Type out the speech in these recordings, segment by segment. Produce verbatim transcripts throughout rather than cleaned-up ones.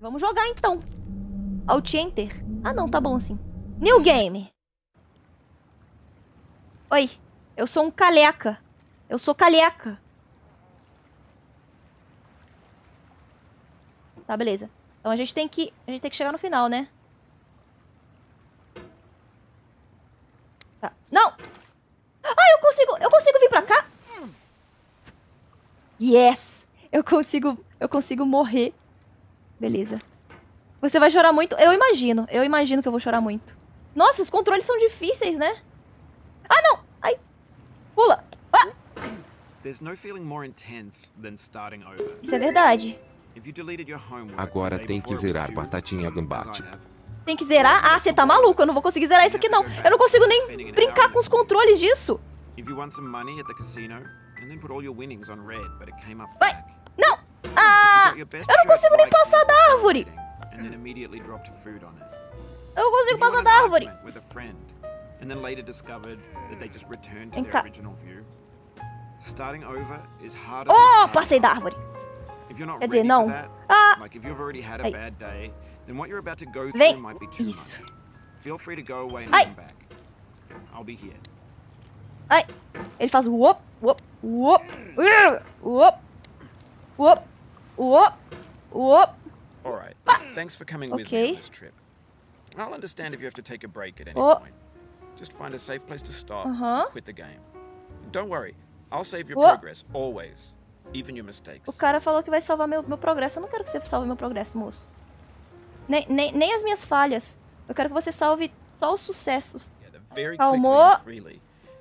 Vamos jogar então. Alt Enter. Ah não, tá bom assim. New Game. Oi, eu sou um caleca. Eu sou caleca. Tá, beleza. Então a gente tem que, a gente tem que chegar no final, né? Tá. Não! Ah, eu consigo, eu consigo vir pra cá? Yes! Eu consigo, eu consigo morrer. Beleza. Você vai chorar muito? Eu imagino. Eu imagino que eu vou chorar muito. Nossa, os controles são difíceis, né? Ah, não! Ai! Pula! Ah. Isso é verdade. Agora tem que zerar Batatinha Gambate. Tem que zerar? Ah, você tá maluco. Eu não vou conseguir zerar isso aqui, não. Eu não consigo nem brincar com os controles disso. Vai! Não! Ah! Eu não consigo nem passar da árvore! Eu não consigo passar da árvore! Vem cá. Oh, passei da árvore! Quer dizer, não. Ah! Aí. Vem! Isso. Ai! Ai! Ele faz wop, wop, wop, wop, wop, wop, wop. Alright. Thanks for coming with me on this trip. I'll understand if you have to take a break at any point. Just find a safe place to stop and quit the game. Don't worry. I'll save your progress always, even your mistakes. O cara falou que vai salvar meu meu progresso. Eu não quero que você salve meu progresso, moço. Nem, nem, nem as minhas falhas. Eu quero que você salve só os sucessos. Calmou.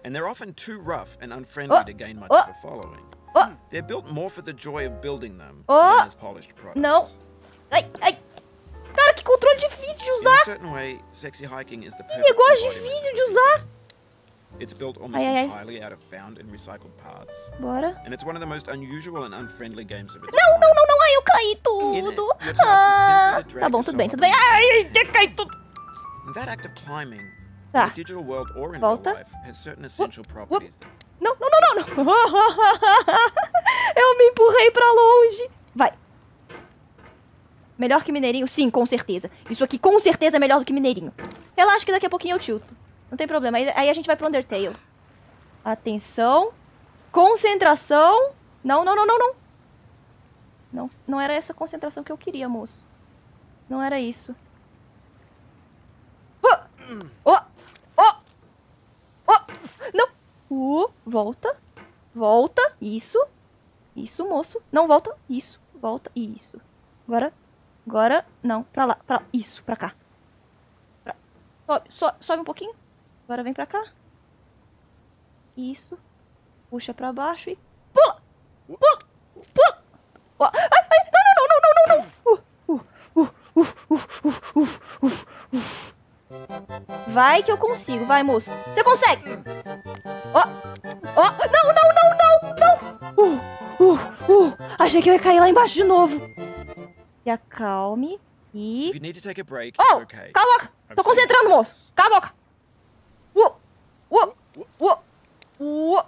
And they're often too rough and unfriendly to gain much of a following. They're built more for the joy of building them than as polished products. Não. Ai, ai. Cara, que controle difícil de usar. Que negócio difícil de usar. It's built almost entirely out of found and recycled parts. Bora. And it's one of the most unusual and unfriendly games of its time. Não, não, não, não. Ai, eu caí tudo. Ah. Tá bom, tudo bem, tudo bem. Ai, eu caí tudo. That act of climbing. Tá. Volta. Uh, uh. Não, não, não, não, não. Eu me empurrei pra longe. Vai. Melhor que mineirinho? Sim, com certeza. Isso aqui com certeza é melhor do que mineirinho. Relaxa que daqui a pouquinho eu tilto. Não tem problema. Aí, aí a gente vai pro Undertale. Atenção. Concentração. Não, não, não, não, não. Não, não era essa concentração que eu queria, moço. Não era isso. Uh! Oh! Não! Uh, volta. Volta. Isso. Isso, moço. Não, volta. Isso. Volta. Isso. Agora. Agora. Não. Pra lá. Pra lá. Isso. Pra cá. Pra... Sobe, so, sobe um pouquinho. Agora vem pra cá. Isso. Puxa pra baixo e... Pula! Pula! Pula! Oh. Ai, ai. Não, não, não, não, não, não! Uh, uh, uh, uh, uh, uh, uh, uh. Vai que eu consigo. Vai, moço. Você consegue! Ó! Ó! Não, não, não, não, não! Uh! Uh! Uh! Achei que eu ia cair lá embaixo de novo. Se acalme e... Oh! Cala a boca! Tô concentrando, moço! Cala a boca! Uh! Uh! Uh! Uh! Uh!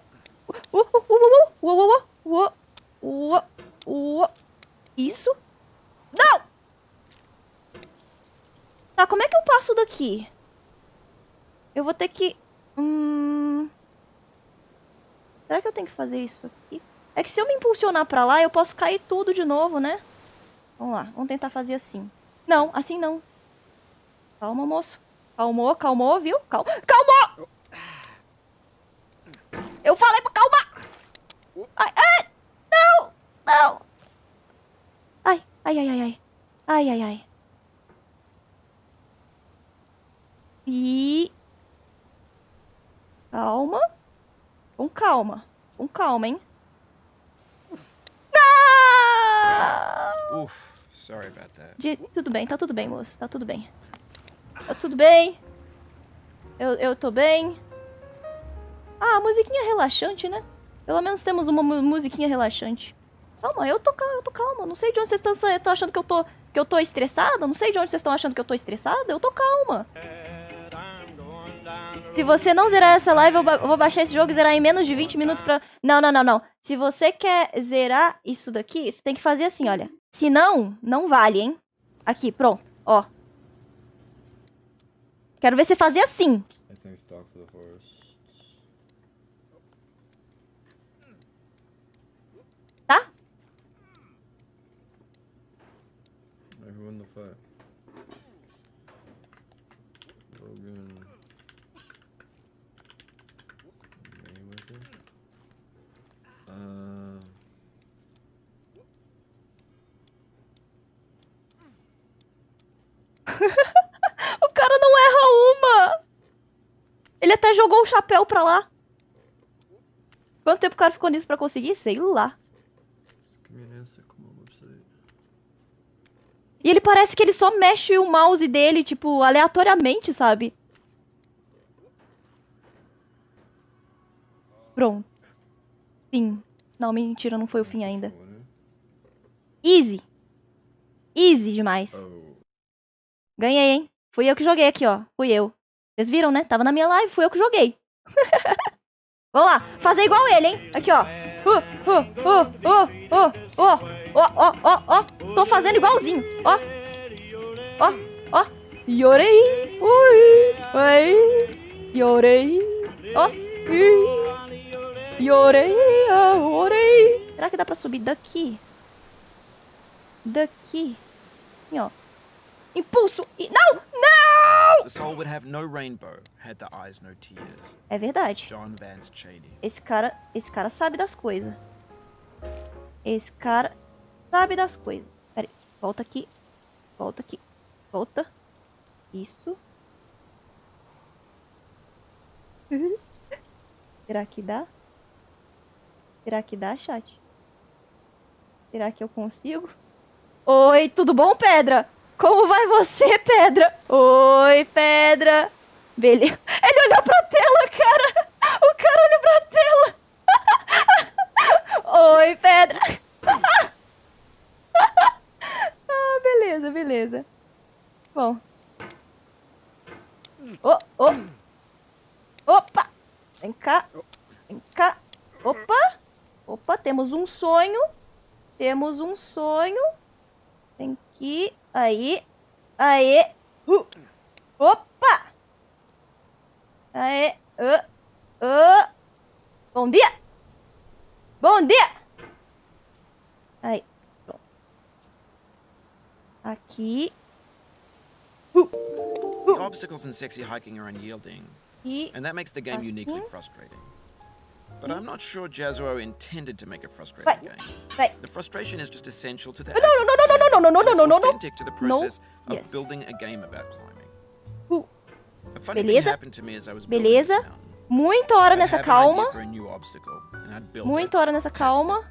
Uh! Uh! Uh! Uh! Isso? Não! Tá, como é que eu passo daqui? Eu vou ter que... Hum... Será que eu tenho que fazer isso aqui? É que se eu me impulsionar pra lá, eu posso cair tudo de novo, né? Vamos lá, vamos tentar fazer assim. Não, assim não. Calma, moço. Calmou, calmou, viu? Calma. Calmou! Eu falei pra calmar! Ai, ai! Não! Não! Ai, ai, ai, ai, ai. Ai, ai, ai. E... Calma. Com calma. Com calma, hein? Não! Uf, sorry about that. De... Tudo bem, tá tudo bem, moço. Tá tudo bem. Tá tudo bem. Eu, eu tô bem. Ah, musiquinha relaxante, né? Pelo menos temos uma musiquinha relaxante. Calma, eu tô, eu tô calma. Não sei de onde vocês estão eu tô achando que eu tô, que eu tô estressada. Não sei de onde vocês estão achando que eu tô estressada. Eu tô calma. Se você não zerar essa live, eu, ba eu vou baixar esse jogo e zerar em menos de vinte minutos pra... Não, não, não, não. Se você quer zerar isso daqui, você tem que fazer assim, olha. Se não, não vale, hein? Aqui, pronto. Ó. Quero ver você fazer assim. Tá? O cara não erra uma. Ele até jogou o chapéu pra lá. Quanto tempo o cara ficou nisso pra conseguir? Sei lá. E ele parece que ele só mexe o mouse dele, tipo, aleatoriamente, sabe? Pronto. Fim. Não, mentira, não foi o fim ainda. Easy. Easy demais. Ganhei, hein? Fui eu que joguei aqui, ó. Fui eu. Vocês viram, né? Tava na minha live, fui eu que joguei. Vamos lá. Fazer igual ele, hein? Aqui, ó. Uh, uh, uh, uh, uh, ó, ó, ó, ó. Tô fazendo igualzinho. Ó. Ó, ó. Yorei. Ui. Oi. Yorei. Ó. Yorei. Yorei. Será que dá pra subir daqui? Daqui. Assim, ó. Impulso e... Não! Não! É verdade. Esse cara... Esse cara sabe das coisas. Esse cara sabe das coisas. Pera aí. Volta aqui. Volta aqui. Volta. Isso. Será que dá? Será que dá, chat? Será que eu consigo? Oi, tudo bom, pedra? Como vai você, pedra? Oi, pedra. Beleza. Ele olhou pra tela, cara. O cara olhou pra tela. Oi, pedra. Ah, beleza, beleza. Bom. Oh, oh. Opa. Vem cá. Vem cá. Opa. Opa, temos um sonho. Temos um sonho. Vem aqui. Aí, aí, uh, opa! Aí, uh, uh. Bom dia! Bom dia! Aí, pronto. Aqui. Uh, uh. Obstacles and sexy hiking are unyielding, and that makes the game uniquely frustrating. But I'm not sure Jazuo intended to make a frustrating vai, game. Vai. The frustration is just essential to the act. No, no, no, no, no, no, no, no, no, no, no. Authentic to the process no. of yes. building a game about climbing. Uh. A funny Beleza. Thing happened to me as I was building Beleza. This mountain. Muita hora nessa calma. Muita hora nessa calma.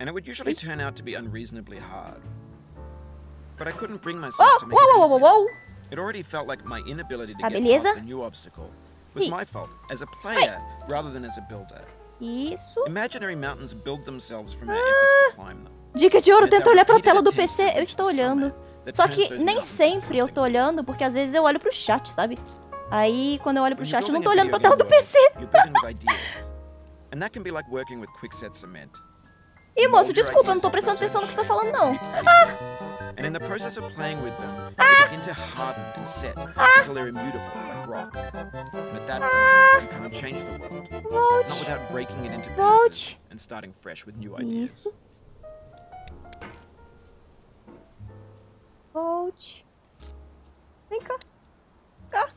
And it would usually turn out to be unreasonably hard. But I couldn't bring myself oh, to make whoa, it. Whoa, whoa, whoa, whoa. It already felt like my inability to ah, get beleza. Past the new obstacle was e. my fault as a player vai. Rather than as a builder. Isso. Imaginary mountains build themselves from our efforts to climb them. Dica de ouro, tenta olhar pra tela do P C, eu estou olhando. Só que nem sempre eu tô olhando, porque às vezes eu olho pro chat, sabe? Aí, quando eu olho pro chat, eu não tô olhando pra tela do P C. Ih, moço, desculpa, eu não tô prestando atenção no que você tá falando, não. Ah! Ah! Rock. But that ah. you can't change the world. Volte. Not without breaking it into pieces Volte. And starting fresh with new ideas. Isso. Volte. Vem cá. Cá.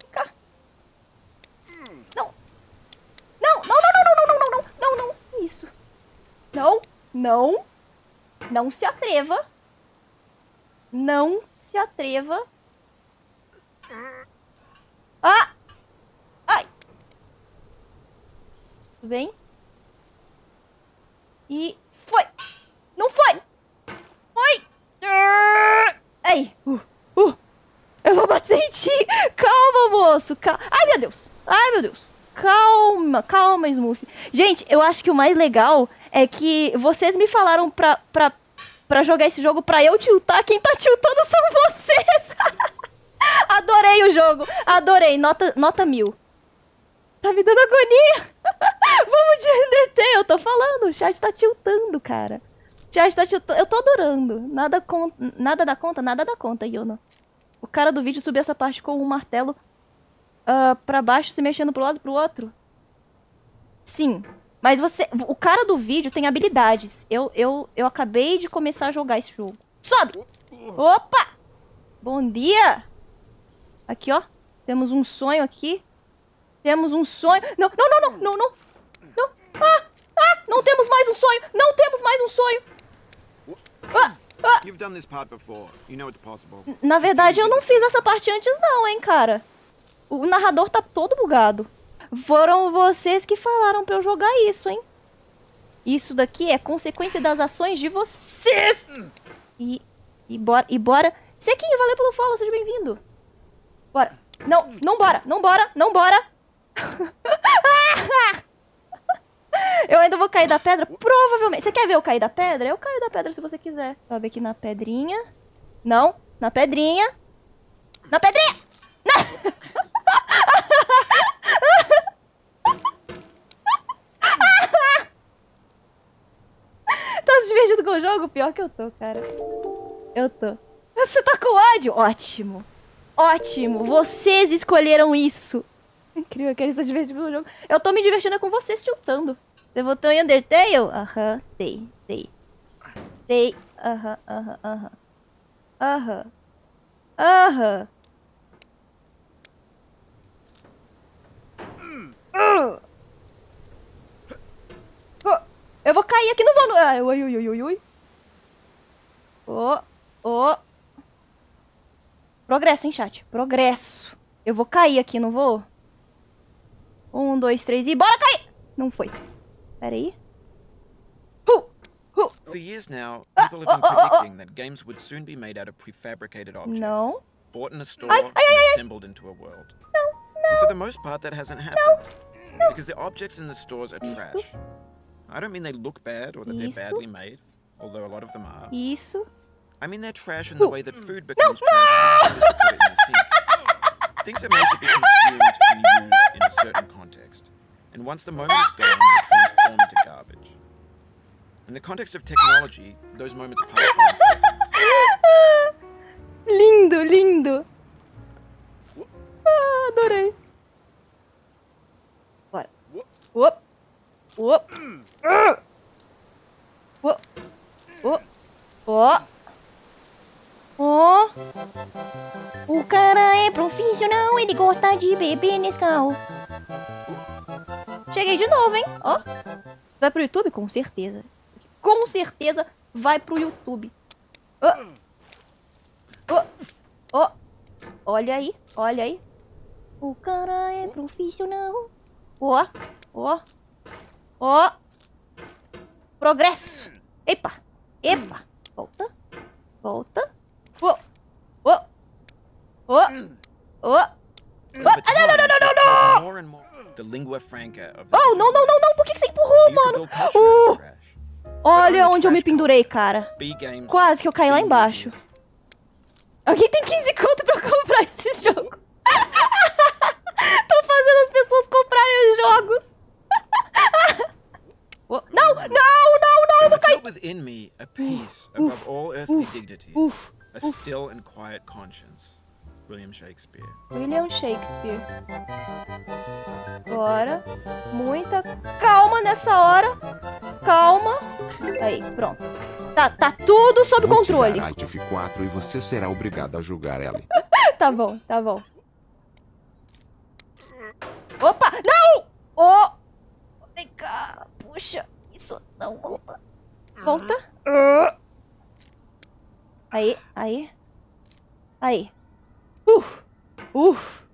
Vem cá. Não. Não, não, não, não, não, não, não, não, não, não. Isso. Não, não. Não se atreva. Não se atreva. Ah! Ai! Tudo bem? E foi! Não foi! Foi! Ai! Uh, uh. Eu vou bater em ti! Calma, moço! Cal... Ai, meu Deus! Ai, meu Deus! Calma, calma, Smurf. Gente, eu acho que o mais legal é que vocês me falaram pra, pra, pra jogar esse jogo pra eu tiltar. Quem tá tiltando são vocês! Adorei o jogo, adorei, nota, nota mil. Tá me dando agonia. Vamos de Undertale, eu tô falando, o chat tá tiltando, cara. Já está chutando. Eu tô adorando. Nada, con... nada dá conta, nada dá conta, Yuna. O cara do vídeo subiu essa parte com um martelo uh, pra baixo, se mexendo pro lado e pro outro. Sim. Mas você... O cara do vídeo tem habilidades. Eu, eu, eu acabei de começar a jogar esse jogo. Sobe! Opa! Bom dia! Aqui, ó. Temos um sonho aqui. Temos um sonho... Não, não, não, não, não, não! Não! Ah! Ah! Não temos mais um sonho! Não temos mais um sonho! Ah! Ah! Na verdade, eu não fiz essa parte antes não, hein, cara. O narrador tá todo bugado. Foram vocês que falaram pra eu jogar isso, hein. Isso daqui é consequência das ações de vocês! E... E bora... E bora... Sequinho, valeu pelo follow, seja bem-vindo. Bora. Não, não bora, não bora, não bora. Eu ainda vou cair da pedra, provavelmente. Você quer ver eu cair da pedra? Eu caio da pedra se você quiser. Sobe aqui na pedrinha. Não, na pedrinha. Na pedrinha! Na... Tá se divertindo com o jogo? Pior que eu tô, cara. Eu tô. Você tá com ódio? Ótimo. Ótimo. Vocês escolheram isso. Incrível que eles estão divertindo no jogo. Eu tô me divertindo com vocês tiltando. Você votou em Undertale? Aham, uh-huh, sei, sei. Sei. Aham, uh-huh, aham, uh-huh, aham. Uh-huh. Aham. Aham. Uh-huh. Oh, eu vou cair aqui no vano. Ai, ui, ui, ui, ui. Oh, oh. Progresso, hein, chat? Progresso. Eu vou cair aqui, não vou? Um, dois, três e bora cair! Não foi. Pera aí. Uh, uh. For years now, people have been predicting that games would soon be made out of prefabricated objects. No. Bought in a store and assembled into a world. No, no. For the most part, that hasn't happened. No, no. Because the objects in the stores are trash. I don't mean they look bad or that they're badly made, although a lot of them are. Isso. I mean they're trash in the way that food becomes trash. No, no. Things are meant to be consumed and used in a certain context. And once the moment is gone, they transform into garbage. In the context of technology, those moments pass by in seconds. Lindo, lindo. Ah, adorei. Bora. Uop. Uop. Uop. Uop. Uop. Oh. O cara é profissional, ele gosta de beber nesse carro. Cheguei de novo, hein? Ó. Vai pro YouTube? Com certeza. Com certeza vai pro YouTube. Oh. Oh. Oh. Olha aí, olha aí. O cara é profissional. Ó, ó, ó. Progresso. Epa, epa. Volta, volta. Oh, oh, oh, oh. Ah, não, não, não, não, não! Oh, não, não, não, não! Por que você empurrou, mano? Uh, olha onde eu me pendurei, cara. Quase que eu caí lá embaixo. Alguém tem quinze conto pra comprar esse jogo. Tô fazendo as pessoas comprarem os jogos. Oh, não, não, não, não! Eu vou cair! Uf, uf, uf. A still and quiet conscience. William Shakespeare. William Shakespeare. Agora, muita calma nessa hora. Calma. Aí, pronto. Tá, tá tudo sob Vou controle. Tirar a F quatro e você será obrigado a julgar ela. Tá bom, tá bom. Opa, não! Oh! Vem cá, puxa. Isso não volta. Volta. Uh. Aí, aí, aí. Uf, uf.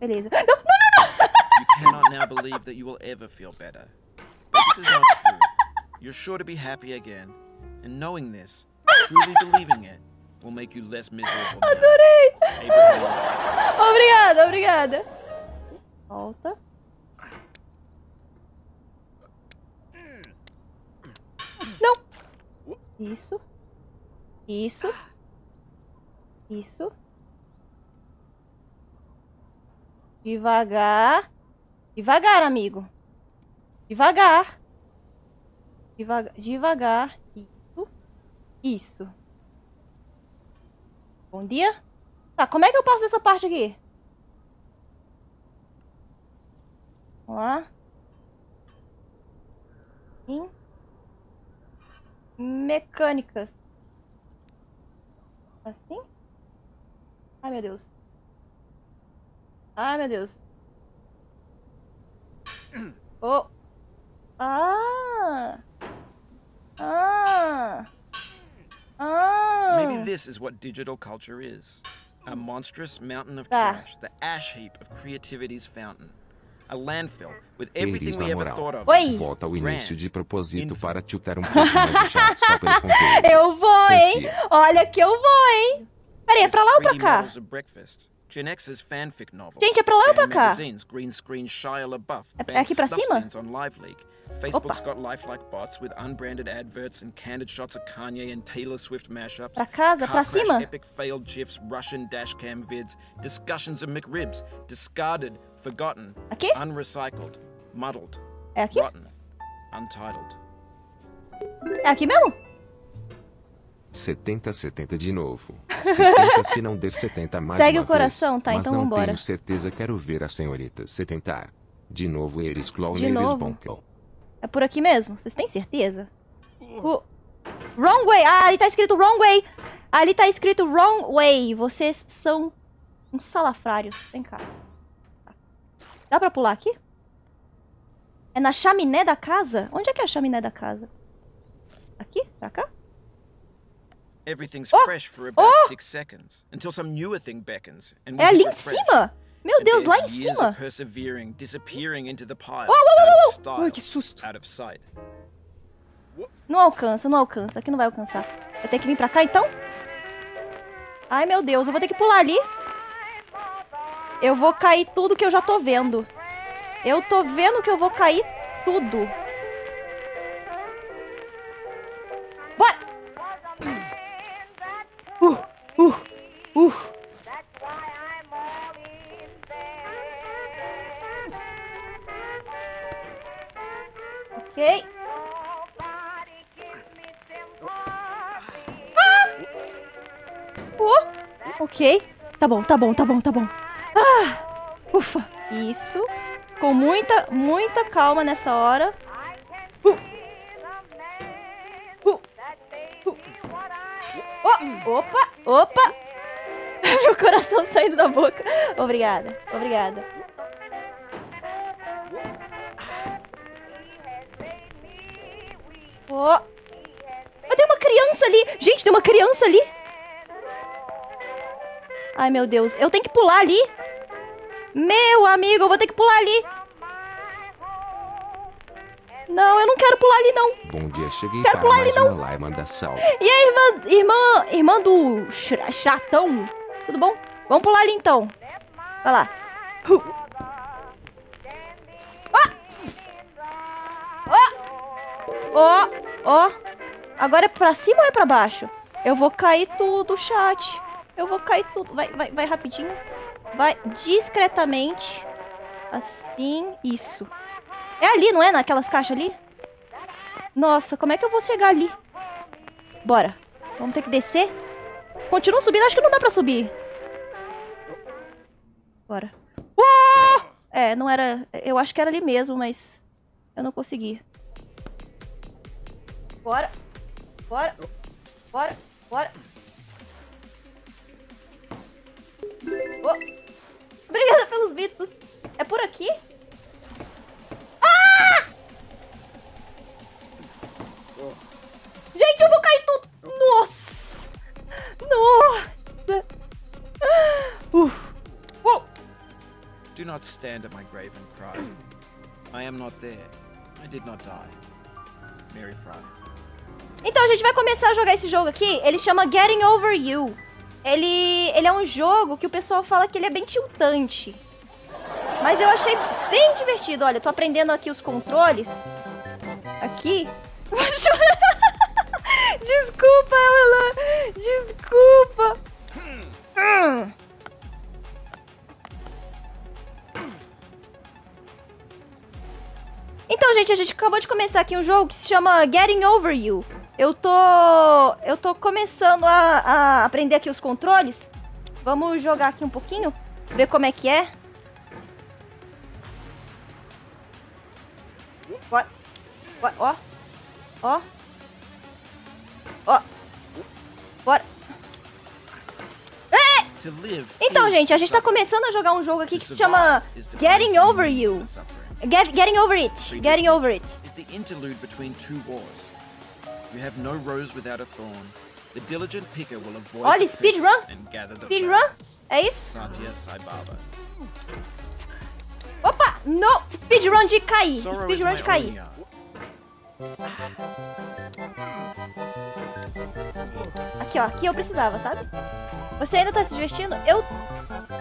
Beleza. Não, não, não, não! You cannot now believe that you will ever feel better. But this is not true. You're sure to be happy again. And knowing this, truly believing it, will make you less miserable. Adorei! Obrigada, obrigada. Volta. Não! Isso. Isso. Isso. Devagar. Devagar, amigo. Devagar. Devagar. Devagar. Isso. Isso. Bom dia. Tá, como é que eu passo dessa parte aqui? Vamos lá. Sim. Mecânicas. Assim? Ai, meu Deus. Ai, meu Deus. Oh. Ah. Ah. Ah. Maybe this is what digital culture is. A monstrous mountain of trash, the ash heap of creativity's fountain. A landfill with everything we ever thought of. Oi. Volta ao início de propósito para tiltar um pouco mais o chat só pelo conteúdo. Eu vou, hein? Olha que eu vou, hein? Peraí, é pra lá ou pra cá? Gente, é pra lá ou pra cá? É aqui pra cima? Opa. Pra casa? Pra cima? Aqui? É aqui? É aqui mesmo? setenta, setenta de novo. setenta se não der setenta mais. Segue o coração, vez, tá? Então vambora. Mas não vambora. Tenho certeza, quero ver a senhorita se tentar. De novo, eles claw, eles vão. É por aqui mesmo? Vocês têm certeza? O... Wrong way! Ah, ali tá escrito wrong way! Ali tá escrito wrong way! Vocês são uns salafrários. Vem cá. Dá pra pular aqui? É na chaminé da casa? Onde é que é a chaminé da casa? Aqui? Pra cá? Everything's oh! fresh for about oh! six seconds until some newer thing beckons. And é ali em cima! Meu Deus, lá em cima! Persevering, disappearing into the pile. Oh, oh, oh, oh. Ui, que susto! Não alcança, não alcança. Aqui não vai alcançar. Vai ter que vir pra cá, então? Ai, meu Deus, eu vou ter que pular ali. Eu vou cair tudo que eu já tô vendo. Eu tô vendo que eu vou cair tudo. Uh, uh, uh. Ok. Ah! Uh. Ok. Tá bom, tá bom, tá bom, tá bom. Ah! Ufa. Isso. Com muita, muita calma nessa hora. Opa, opa! Meu coração saindo da boca. Obrigada, obrigada. Oh. Mas tem uma criança ali! Gente, tem uma criança ali! Ai, meu Deus. Eu tenho que pular ali! Meu amigo, eu vou ter que pular ali! Não, eu não quero pular ali, não. Bom dia, cheguei quero para pular mais ali, não. Lá, irmã da salva. E aí, irmã, irmã, irmã do ch chatão? Tudo bom? Vamos pular ali, então. Vai lá. Uh. Oh! Ó, ó. Agora é pra cima ou é pra baixo? Eu vou cair tudo, chat. Eu vou cair tudo. Vai, vai, vai rapidinho. Vai discretamente. Assim, isso. É ali, não é? Naquelas caixas ali? Nossa, como é que eu vou chegar ali? Bora. Vamos ter que descer. Continua subindo. Acho que não dá pra subir. Bora. Uou! É, não era... Eu acho que era ali mesmo, mas... Eu não consegui. Bora. Bora. Bora. Bora. Oh. Obrigada pelos bits. É por aqui? Gente, eu vou cair tudo. Nossa. Nossa. Uf. Uou. Do not stand at my grave and cry. I am not there. I did not die. Mary Fry. Então, a gente vai começar a jogar esse jogo aqui. Ele chama Getting Over You. Ele, ele é um jogo que o pessoal fala que ele é bem tiltante. Mas eu achei bem divertido. Olha, eu tô aprendendo aqui os controles. Aqui. Desculpa, Elan. Desculpa. Hum. Então, gente, a gente acabou de começar aqui um jogo que se chama Getting Over You. Eu tô... Eu tô começando a, a aprender aqui os controles. Vamos jogar aqui um pouquinho, ver como é que é. Bora. Bora. Ó. Ó. Ó. Bora. É! Então, gente, a gente tá começando a jogar um jogo aqui que se chama Getting Over You. Get, getting Over It. Getting Over It. Olha, speedrun. Speedrun? É isso? Opa! No! Speedrun de cair. Speedrun de cair. Aqui, ó. Aqui eu precisava, sabe? Você ainda tá se divertindo? Eu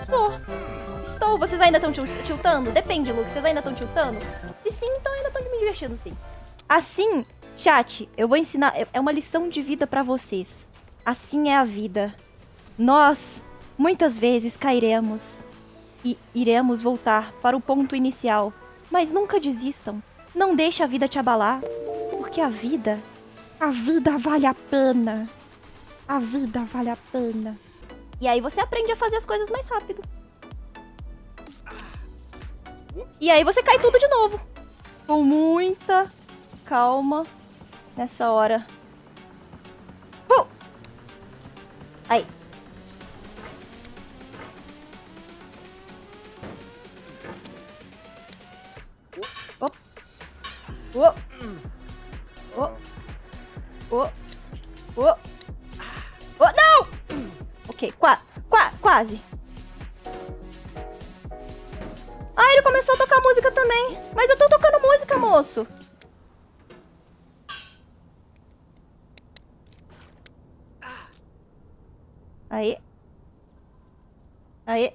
tô. Estou. Vocês ainda estão tiltando? Depende, Luke. Vocês ainda estão tiltando? E sim, então ainda estão me divertindo, sim. Assim, chat, eu vou ensinar... É uma lição de vida pra vocês. Assim é a vida. Nós, muitas vezes, cairemos. E iremos voltar para o ponto inicial. Mas nunca desistam. Não deixe a vida te abalar. Porque a vida... A vida vale a pena. A vida vale a pena. E aí você aprende a fazer as coisas mais rápido. E aí você cai tudo de novo. Com muita calma nessa hora. Uh! Aí. Oh. Oh. Oh. Oh. Oh. Oh, não! Ok, qua qua quase. Ah, ele começou a tocar música também. Mas eu tô tocando música, moço. Aí. Aí.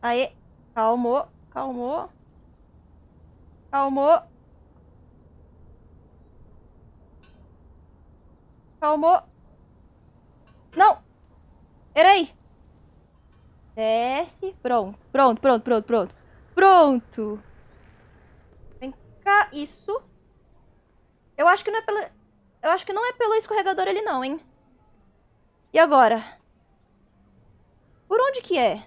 Aí. Calmou. Calmou. Calmou. Calmou. Não. Peraí. Desce. Pronto. Pronto, pronto, pronto, pronto. Pronto. Vem cá. Isso. Eu acho que não é pela... Eu acho que não é pelo escorregador ele não, hein? E agora? Por onde que é?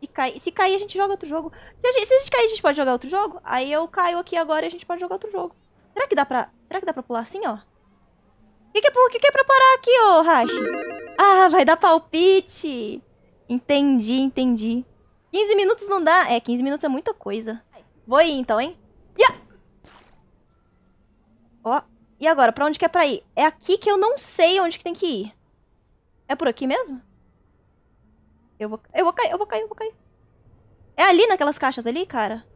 Se cair, se cair a gente joga outro jogo. Se a gente, se a gente cair a gente pode jogar outro jogo? Aí eu caio aqui agora e a gente pode jogar outro jogo. Será que dá pra... Será que dá pra pular assim, ó? O que, que, é, que, que é pra parar aqui, ô Hashi? Ah, vai dar palpite! Entendi, entendi. quinze minutos não dá. É, quinze minutos é muita coisa. Vou ir então, hein? Yeah! Ó, e agora? Pra onde que é pra ir? É aqui que eu não sei onde que tem que ir. É por aqui mesmo? Eu vou, eu vou cair, eu vou cair, eu vou cair. É ali naquelas caixas ali, cara?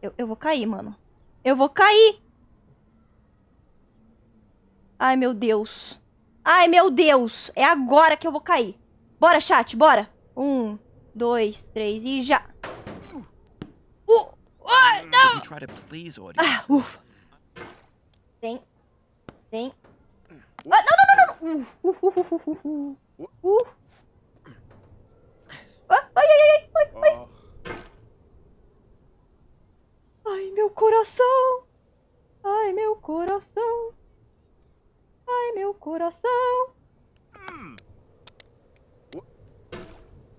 Eu, eu vou cair, mano. Eu vou cair! Ai, meu Deus. Ai, meu Deus. É agora que eu vou cair. Bora, chat, bora. Um, dois, três e já. Uh, uh, não. Ah, ufa. Vem. Vem. Ah, não, não, não, não. Uh, uh, uh, uh, uh, uh, uh, uh. Ah, ai, ai, ai, ai, ai. Ai, meu coração. Ai, meu coração. Ai, meu coração.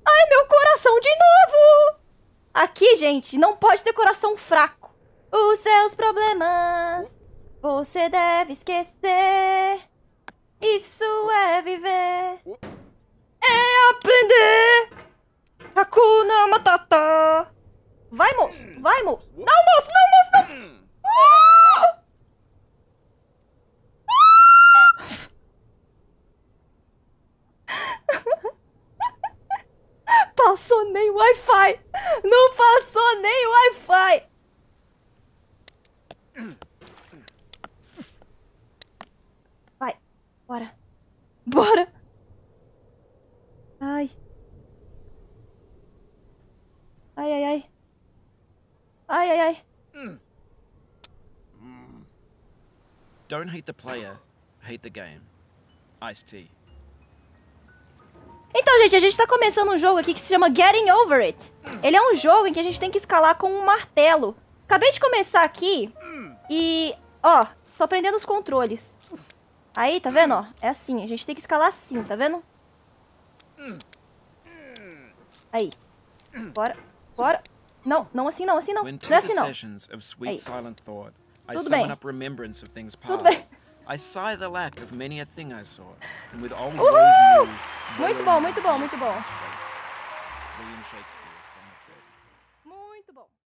Ai, meu coração de novo. Aqui, gente, não pode ter coração fraco. Os seus problemas você deve esquecer. Isso é viver. É aprender. Hakuna Matata. Vai, moço. Vai, moço. Não, moço. Não, moço. Não. Oh! Passou nem o Wi-Fi. Não passou nem o Wi-Fi. Vai. Bora. Bora. Ai. Ai, ai, ai. Ai, ai, ai. Don't hate the player, hate the game. Ice-T. Então, gente, a gente tá começando um jogo aqui que se chama Getting Over It. Ele é um jogo em que a gente tem que escalar com um martelo. Acabei de começar aqui e, ó, tô aprendendo os controles. Aí, tá vendo, ó? É assim, a gente tem que escalar assim, tá vendo? Aí. Bora, bora. Não, não assim não, assim não. Não é assim não. Aí. Tudo bem. Tudo bem. Uhul! Muito bom, muito bom, muito bom. Muito bom.